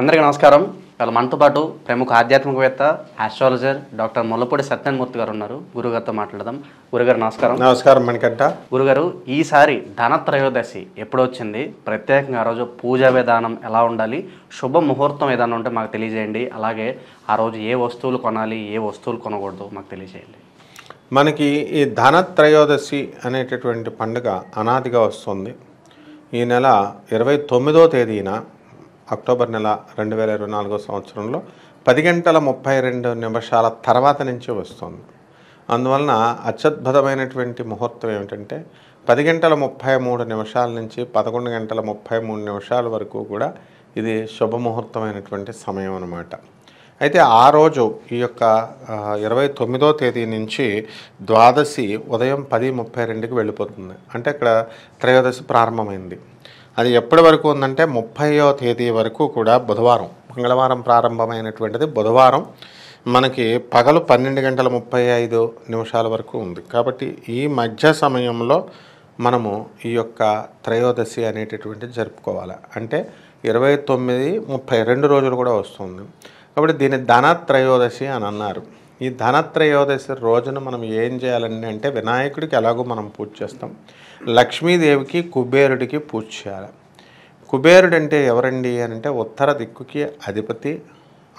అందరికీ నమస్కారం। ఇవాళ మనతో పాటు ప్రముఖ ఆధ్యాత్మికవేత్త ఆస్ట్రాలజర్ డాక్టర్ ముళ్ళపూడి సత్యనారాయణమూర్తి గారు ఉన్నారు. గురుగారితో మాట్లాడదాం. గురుగారు నమస్కారం. నమస్కారం మణికంఠ గురుగారు, ఈసారి ధనత్రయోదశి ఎప్పుడు వచ్చింది, ప్రత్యేకంగా ఆ రోజు పూజా విధానం ఎలా ఉండాలి, శుభ ముహూర్తం ఏదైనా ఉంటే మాకు తెలియజేయండి, అలాగే ఆ రోజు ఏ వస్తువులు కొనాలి, ఏ వస్తువులు కొనకూడదు మాకు తెలియజేయండి. మనకి ఈ ధనత్రయోదశి అనేటటువంటి పండుగ అనాదిగా వస్తుంది. ఈ నెల 29వ తేదీన అక్టోబర్ నెల 2024వ సంవత్సరంలో 10:32 తర్వాత నుంచి వస్తుంది. అందువలన అత్యద్భుతమైనటువంటి ముహూర్తం ఏమిటంటే 10:33 నుంచి 11:33 వరకు కూడా ఇది శుభముహూర్తమైనటువంటి సమయం అన్నమాట. అయితే ఆ రోజు ఈ యొక్క 29వ తేదీ నుంచి ద్వాదశి ఉదయం 10:32కి వెళ్ళిపోతుంది. అంటే ఇక్కడ త్రయోదశి ప్రారంభమైంది. అది ఎప్పటి వరకు ఉందంటే 30వ తేదీ వరకు కూడా. బుధవారం మంగళవారం ప్రారంభమైనటువంటిది బుధవారం మనకి పగలు 12:35 వరకు ఉంది. కాబట్టి ఈ మధ్య సమయంలో మనము ఈ యొక్క త్రయోదశి అనేటటువంటిది జరుపుకోవాలి. అంటే 29, 30 రోజులు కూడా వస్తుంది. కాబట్టి దీన్ని ధనత్రయోదశి అని అన్నారు. ఈ ధనత్రయోదశి రోజున మనం ఏం చేయాలండి అంటే, వినాయకుడికి ఎలాగో మనం పూజ చేస్తాం, లక్ష్మీదేవికి కుబేరుడికి పూజ చేయాలి. కుబేరుడు అంటే ఎవరండి అని అంటే ఉత్తర దిక్కుకి అధిపతి,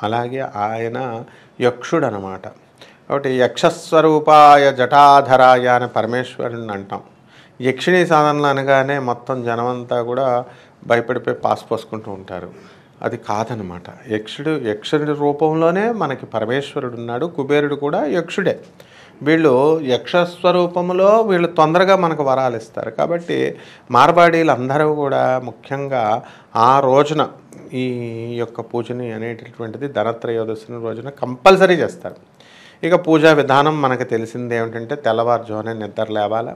అలాగే ఆయన యక్షుడు అనమాట. కాబట్టి యక్షస్వరూపాయ జటాధరాయ అని పరమేశ్వరుడిని అంటాం. యక్షిణీ సాధనలు అనగానే మొత్తం జనమంతా కూడా భయపడిపోయి పాస్ పోసుకుంటూ ఉంటారు. అది కాదనమాట. యక్షుడి రూపంలోనే మనకి పరమేశ్వరుడు ఉన్నాడు, కుబేరుడు కూడా యక్షుడే. వీళ్ళు యక్షస్వరూపంలో వీళ్ళు తొందరగా మనకు వరాలు ఇస్తారు. కాబట్టి మార్వాడీలందరూ కూడా ముఖ్యంగా ఆ రోజున ఈ యొక్క పూజని అనేటటువంటిది ధనత్రయోదశి రోజున కంపల్సరీ చేస్తారు. ఇక పూజా విధానం మనకు తెలిసింది ఏమిటంటే, తెల్లవారుజామునే నిద్ర లేవాలి.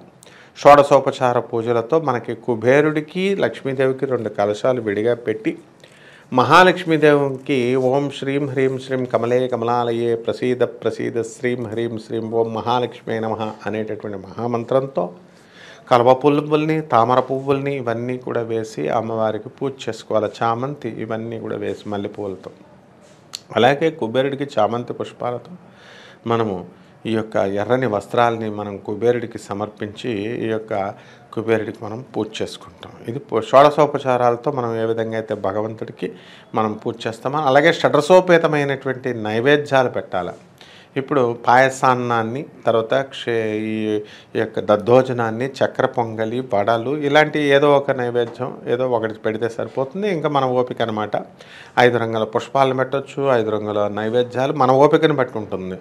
షోడశోపచార పూజలతో మనకి కుబేరుడికి లక్ష్మీదేవికి 2 కలశాలు విడిగా పెట్టి, మహాలక్ష్మీదేవికి ఓం శ్రీం హ్రీం శ్రీం కమలే కమలాలయే ప్రసీద ప్రసీద శ్రీం హ్రీం శ్రీం ఓం మహాలక్ష్మీ నమః అనేటటువంటి మహామంత్రంతో కలవ పువ్వుల్ని, తామర పువ్వుల్ని ఇవన్నీ కూడా వేసి అమ్మవారికి పూజ చేసుకోవాలి. చామంతి ఇవన్నీ కూడా వేసి మల్లెపూలతో, అలాగే కుబేరుడికి చామంతి పుష్పాలతో మనము ఈ యొక్క ఎర్రని వస్త్రాలని మనం కుబేరుడికి సమర్పించి ఈ యొక్క కుబేరుడికి మనం పూజ చేసుకుంటాం. ఇది షోడశోపచారాలతో మనం ఏ విధంగా అయితే భగవంతుడికి మనం పూజ చేస్తామో, అలాగే షడ్రసోపేతమైనటువంటి నైవేద్యాలు పెట్టాలి. ఇప్పుడు పాయసాన్నాన్ని, తర్వాత ఈ యొక్క దద్దోజనాన్ని, చక్ర పొంగలి, వడలు ఇలాంటి ఏదో ఒక నైవేద్యం ఏదో ఒకటి పెడితే సరిపోతుంది. ఇంకా మన ఓపిక అనమాట. 5 రంగుల పుష్పాలను పెట్టవచ్చు, 5 రంగుల నైవేద్యాలు మన ఓపికను బట్టి ఉంటుంది.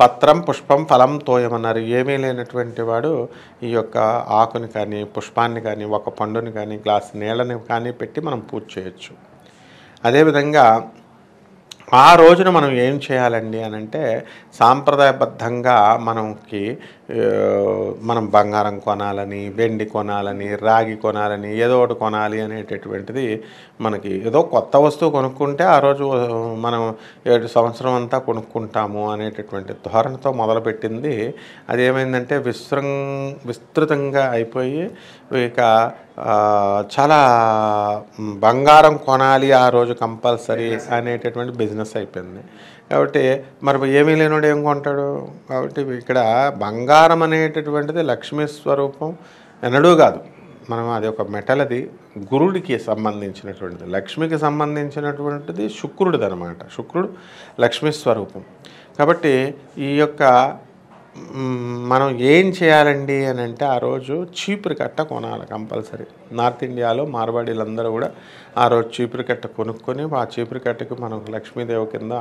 పత్రం పుష్పం ఫలం తోయమన్నారు. ఏమీ లేనటువంటి వాడు ఈ యొక్క ఆకుని కానీ, పుష్పాన్ని కానీ, ఒక పండుని కానీ, గ్లాసు నీళ్ళని కానీ పెట్టి మనం పూజ చేయొచ్చు. అదేవిధంగా ఆ రోజున మనం ఏం చేయాలండి అని అంటే, సాంప్రదాయబద్ధంగా మనం బంగారం కొనాలని, వెండి కొనాలని, రాగి కొనాలని, ఏదో ఒకటి కొనాలి అనేటటువంటిది. మనకి ఏదో కొత్త వస్తువు కొనుక్కుంటే ఆ రోజు మనం 7 సంవత్సరం అంతా కొనుక్కుంటాము అనేటటువంటి ధోరణితో మొదలుపెట్టింది. అదేమైందంటే విస్తృతంగా అయిపోయి ఇక చాలా బంగారం కొనాలి ఆ రోజు కంపల్సరీ అనేటటువంటి బిజినెస్ అయిపోయింది. కాబట్టి మరి ఏమీ లేనివాడు ఏం కొంటాడు? కాబట్టి ఇక్కడ బంగారం అనేటటువంటిది లక్ష్మీ స్వరూపం ఎన్నడూ కాదు. మనం అది ఒక మెటల్, అది గురుడికి సంబంధించినటువంటిది, లక్ష్మికి సంబంధించినటువంటిది శుక్రుడిది అనమాట. శుక్రుడు లక్ష్మీ స్వరూపం. కాబట్టి ఈ యొక్క మనం ఏం చేయాలండి అని అంటే, ఆ రోజు చీపురు కట్ట కొనాలి కంపల్సరీ. నార్త్ ఇండియాలో మార్వాడీలందరూ కూడా ఆ రోజు చీపురు కట్ట కొనుక్కొని ఆ చీపురు కట్టకు మనం లక్ష్మీదేవి కింద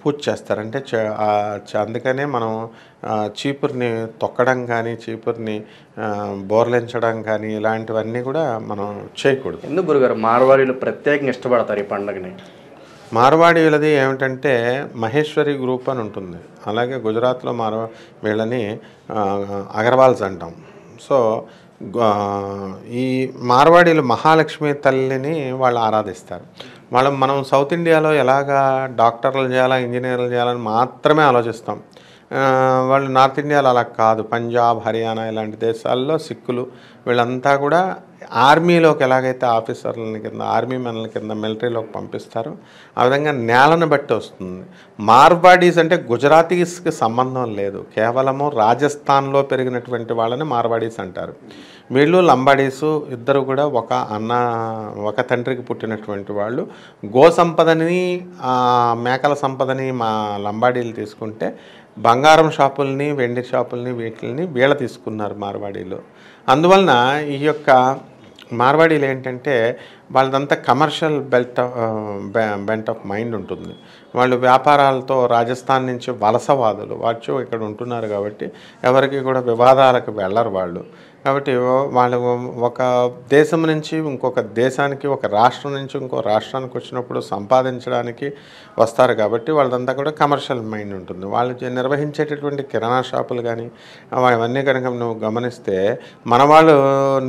పూజ చేస్తారు. అంటే అందుకనే మనం చీపురుని తొక్కడం కానీ, చీపురుని బోర్లించడం కానీ ఇలాంటివన్నీ కూడా మనం చేయకూడదు. ఎందుకు గురుగారు మార్వాడీలు ప్రత్యేకంగా ఇష్టపడతారు ఈ పండుగని? మార్వాడి వీళ్ళది ఏమిటంటే మహేశ్వరి గ్రూప్ అని ఉంటుంది. అలాగే గుజరాత్లో వీళ్ళని అగర్వాల్స్ అంటాం. సో ఈ మార్వాడీలు మహాలక్ష్మి తల్లిని వాళ్ళు ఆరాధిస్తారు. వాళ్ళు మనం సౌత్ ఇండియాలో ఎలాగా డాక్టర్లు చేయాలా, ఇంజనీర్లు చేయాలని మాత్రమే ఆలోచిస్తాం. వాళ్ళు నార్త్ ఇండియాలో అలా కాదు, పంజాబ్ హర్యానా ఇలాంటి దేశాల్లో సిక్కులు వీళ్ళంతా కూడా ఆర్మీలోకి ఎలాగైతే ఆఫీసర్ల కింద ఆర్మీ మెన్ల కింద మిలిటరీలోకి పంపిస్తారో ఆ విధంగా నేలను బట్టి వస్తుంది. మార్వాడీస్ అంటే గుజరాతీస్కి సంబంధం లేదు, కేవలము రాజస్థాన్లో పెరిగినటువంటి వాళ్ళని మార్వాడీస్ అంటారు. వీళ్ళు లంబాడీసు ఇద్దరు కూడా ఒక అన్న ఒక తండ్రికి పుట్టినటువంటి వాళ్ళు. గో సంపదని మేకల సంపదని మా లంబాడీలు తీసుకుంటే బంగారం షాపుల్ని వెండి షాపుల్ని వీటిని వీళ్ళ తీసుకున్నారు మార్వాడీలో. అందువలన ఈ యొక్క మార్వాడీలు ఏంటంటే వాళ్ళదంతా కమర్షియల్ బెంట్ ఆఫ్ మైండ్ ఉంటుంది. వాళ్ళు వ్యాపారాలతో రాజస్థాన్ నుంచి వలసవాదులు వాళ్ళు ఇక్కడ ఉంటున్నారు కాబట్టి ఎవరికి కూడా వివాదాలకు వెళ్ళరు వాళ్ళు. కాబట్టి వాళ్ళు ఒక దేశం నుంచి ఇంకొక దేశానికి, ఒక రాష్ట్రం నుంచి ఇంకో రాష్ట్రానికి వచ్చినప్పుడు సంపాదించడానికి వస్తారు కాబట్టి వాళ్ళదంతా కూడా కమర్షియల్ మైండ్ ఉంటుంది. వాళ్ళు నిర్వహించేటటువంటి కిరాణా షాపులు కానీ అవన్నీ కనుక నువ్వు గమనిస్తే మన వాళ్ళు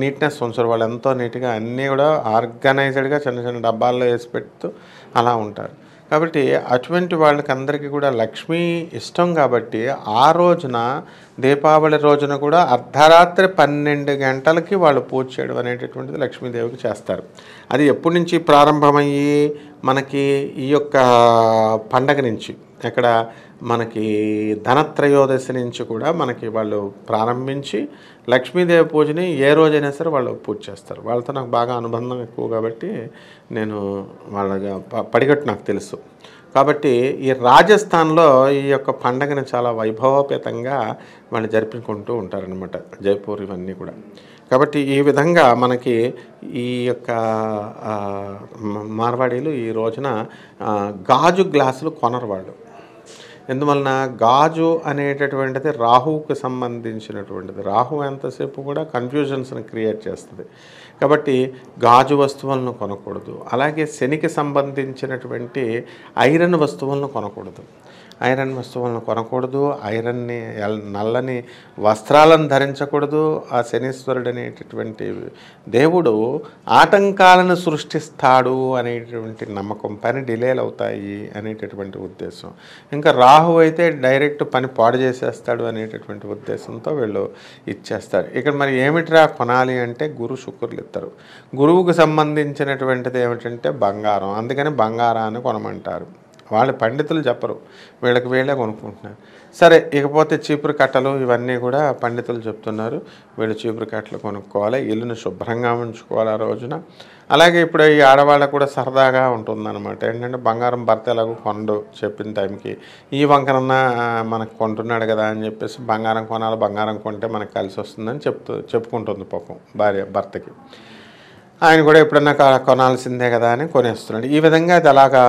నీట్నెస్ ఉంచరు, వాళ్ళు ఎంతో నీట్గా అన్నీ కూడా ఆర్గనైజ్డ్గా చిన్న చిన్న డబ్బాల్లో వేసి పెడుతూ అలా ఉంటారు. కాబట్టి అటువంటి వాళ్ళకందరికీ కూడా లక్ష్మి ఇష్టం. కాబట్టి ఆ రోజున దీపావళి రోజున కూడా అర్ధరాత్రి 12 గంటలకి వాళ్ళు పూజ చేయడం అనేటటువంటిది లక్ష్మీదేవికి చేస్తారు. అది ఎప్పటి నుంచి ప్రారంభమయ్యి మనకి ఈ యొక్క పండగ నుంచి అక్కడ మనకి ధనత్రయోదశి నుంచి కూడా మనకి వాళ్ళు ప్రారంభించి లక్ష్మీదేవి పూజని ఏ రోజైనా సరే వాళ్ళు పూజ చేస్తారు. వాళ్ళతో నాకు బాగా అనుబంధం ఎక్కువ కాబట్టి నేను వాళ్ళ పడిగట్టు నాకు తెలుసు. కాబట్టి ఈ రాజస్థాన్లో ఈ యొక్క పండగను చాలా వైభవోపేతంగా వాళ్ళు జరుపుకుంటూ ఉంటారనమాట, జైపూర్ ఇవన్నీ కూడా. కాబట్టి ఈ విధంగా మనకి ఈ యొక్క మార్వాడీలు ఈ రోజున గాజు గ్లాసులు కొనరు వాళ్ళు. ఎందువలన గాజు అనేటటువంటిది రాహువుకి సంబంధించినటువంటిది. రాహు ఎంతసేపు కూడా కన్ఫ్యూజన్స్ని క్రియేట్ చేస్తుంది కాబట్టి గాజు వస్తువులను కొనకూడదు. అలాగే శనికి సంబంధించినటువంటి ఐరన్ వస్తువులను కొనకూడదు, ఐరన్ వస్తువులను కొనకూడదు, ఐరన్ని నల్లని వస్త్రాలను ధరించకూడదు. ఆ శనీశ్వరుడు అనేటటువంటి దేవుడు ఆటంకాలను సృష్టిస్తాడు అనేటటువంటి నమ్మకం, పని డిలేలు అవుతాయి అనేటటువంటి ఉద్దేశం. ఇంకా రాహు అయితే డైరెక్ట్ పని పాడు చేసేస్తాడు అనేటటువంటి ఉద్దేశంతో వీళ్ళు ఇచ్చేస్తారు. ఇక్కడ మరి ఏమిట్రా కొనాలి అంటే గురు శుక్రులు ఇస్తారు. గురువుకు సంబంధించినటువంటిది ఏమిటంటే బంగారం, అందుకని బంగారాన్ని కొనమంటారు. వాళ్ళు పండితులు చెప్పరు, వీళ్ళకి వీళ్ళే కొనుక్కుంటున్నారు. సరే ఇకపోతే చీపురు కట్టలు ఇవన్నీ కూడా పండితులు చెప్తున్నారు. వీళ్ళు చీపురు కట్టలు కొనుక్కోవాలి, ఇల్లుని శుభ్రంగా ఉంచుకోవాలి ఆ రోజున. అలాగే ఇప్పుడు ఈ ఆడవాళ్ళకు కూడా సరదాగా ఉంటుందన్నమాట. ఏంటంటే బంగారం భర్త ఎలాగో కొండు చెప్పిన టైంకి, ఈ వంకరన్నా మనకు కొంటున్నాడు కదా అని చెప్పేసి బంగారం కొనాలి, బంగారం కొంటే మనకు కలిసి వస్తుందని చెప్పుకుంటుంది పాపం భార్య భర్తకి. ఆయన కూడా ఎప్పుడన్నా కొనాల్సిందే కదా అని కొనేస్తున్నాడు. ఈ విధంగా అది అలాగా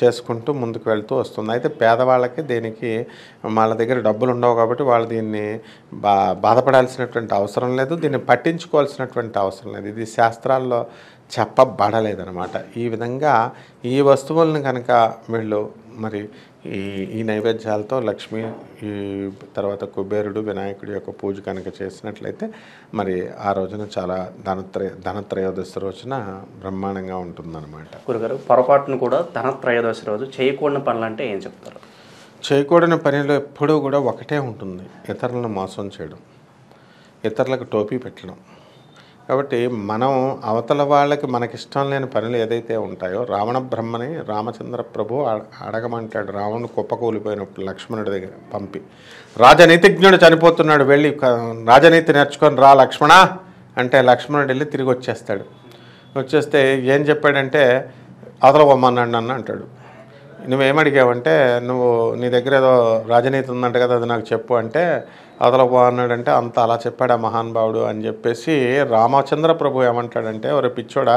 చేసుకుంటూ ముందుకు వెళ్తూ వస్తుంది. అయితే పేదవాళ్ళకి దీనికి వాళ్ళ దగ్గర డబ్బులు ఉండవు కాబట్టి వాళ్ళు దీన్ని బాధపడాల్సినటువంటి అవసరం లేదు, దీన్ని పట్టించుకోవాల్సినటువంటి అవసరం లేదు. ఇది శాస్త్రాల్లో చెప్పబడలేదనమాట. ఈ విధంగా ఈ వస్తువులను కనుక వీళ్ళు మరి ఈ నైవేద్యాలతో లక్ష్మి ఈ తర్వాత కుబేరుడు వినాయకుడి యొక్క పూజ కనుక చేసినట్లయితే మరి ఆ రోజున చాలా ధనత్రయోదశి రోజున బ్రహ్మాండంగా ఉంటుందన్నమాట. గురుగారు, పొరపాటును కూడా ధనత్రయోదశి రోజు చేయకూడని పనులు అంటే ఏం చెప్తారు? చేయకూడని పనిలో ఎప్పుడూ కూడా ఒకటే ఉంటుంది, ఇతరులను మోసం చేయడం, ఇతరులకు టోపీ పెట్టడం. కాబట్టి మనం అవతల వాళ్ళకి మనకిష్టం లేని పనులు ఏదైతే ఉంటాయో, రావణ బ్రహ్మని రామచంద్ర ప్రభు అడగమంటాడు రావణుడు కుప్పకూలిపోయినప్పుడు లక్ష్మణుడి దగ్గర పంపి, రాజనీతిజ్ఞుడు చనిపోతున్నాడు వెళ్ళి రాజనీతి నేర్చుకొని రా లక్ష్మణ అంటే లక్ష్మణుడు వెళ్ళి తిరిగి వచ్చేస్తాడు. వచ్చేస్తే ఏం చెప్పాడంటే అవతల బొమ్మన్నాడు నన్ను అంటాడు. నువ్వేమడిగావంటే నువ్వు నీ దగ్గర ఏదో రాజనీతి ఉందంట కదా అది నాకు చెప్పు అంటే అవతల బాగున్నాడంటే అంత అలా చెప్పాడా మహానుభావుడు అని చెప్పేసి రామచంద్ర ప్రభు ఏమంటాడంటే ఒక పిచ్చోడా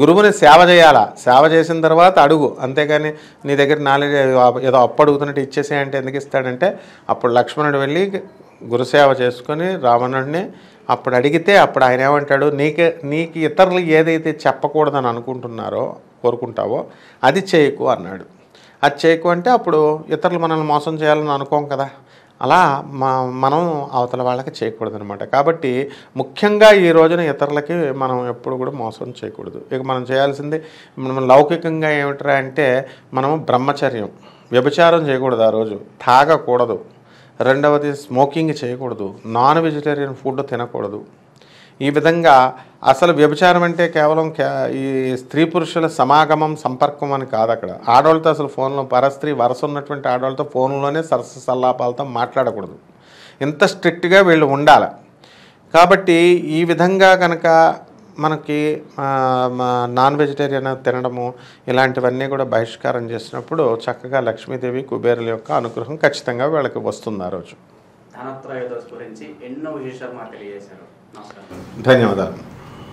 గురువుని సేవ చేయాలా, సేవ చేసిన తర్వాత అడుగు, అంతేగాని నీ దగ్గర నాలెడ్జ్ ఏదో అప్పు అడుగుతున్నట్టు ఇచ్చేసేయంటే ఎందుకు ఇస్తాడంటే అప్పుడు లక్ష్మణుడు వెళ్ళి గురుసేవ చేసుకొని రావణుడిని అప్పుడు అడిగితే అప్పుడు ఆయన ఏమంటాడు, నీకు ఇతరులు ఏదైతే చెప్పకూడదని అనుకుంటున్నారో కోరుకుంటావో అది చేయకు అన్నాడు. అది చేయకు అంటే అప్పుడు ఇతరులు మనల్ని మోసం చేయాలని అనుకోం కదా, అలా మనం అవతల వాళ్ళకి చేయకూడదనమాట. కాబట్టి ముఖ్యంగా ఈ రోజున ఇతరులకి మనం ఎప్పుడు కూడా మోసం చేయకూడదు. ఇక మనం చేయాల్సింది మనం లౌకికంగా ఏమిట్రా అంటే మనము బ్రహ్మచర్యం, వ్యభిచారం చేయకూడదు, ఆ రోజు తాగకూడదు, రెండవది స్మోకింగ్ చేయకూడదు, నాన్ వెజిటేరియన్ ఫుడ్ తినకూడదు. ఈ విధంగా అసలు వ్యభిచారం అంటే కేవలం ఈ స్త్రీ పురుషుల సమాగమం సంపర్కం అని కాదు. అక్కడ ఆడవాళ్ళతో అసలు ఫోన్లో పరస్త్రీ వరస ఉన్నటువంటి ఆడవాళ్ళతో ఫోన్లోనే సరస సల్లాపాలతో మాట్లాడకూడదు. ఇంత స్ట్రిక్ట్గా వీళ్ళు ఉండాలి. కాబట్టి ఈ విధంగా కనుక మనకి నాన్ వెజిటేరియన్ తినడము ఇలాంటివన్నీ కూడా బహిష్కారం చేసినప్పుడు చక్కగా లక్ష్మీదేవి కుబేరుల యొక్క అనుగ్రహం ఖచ్చితంగా వీళ్ళకి వస్తుంది ఆ రోజు. ధనత్రయోదశి గురించి ఎన్నో విశేషాలు మాట్లాడారు. ధన్యవాదాలు.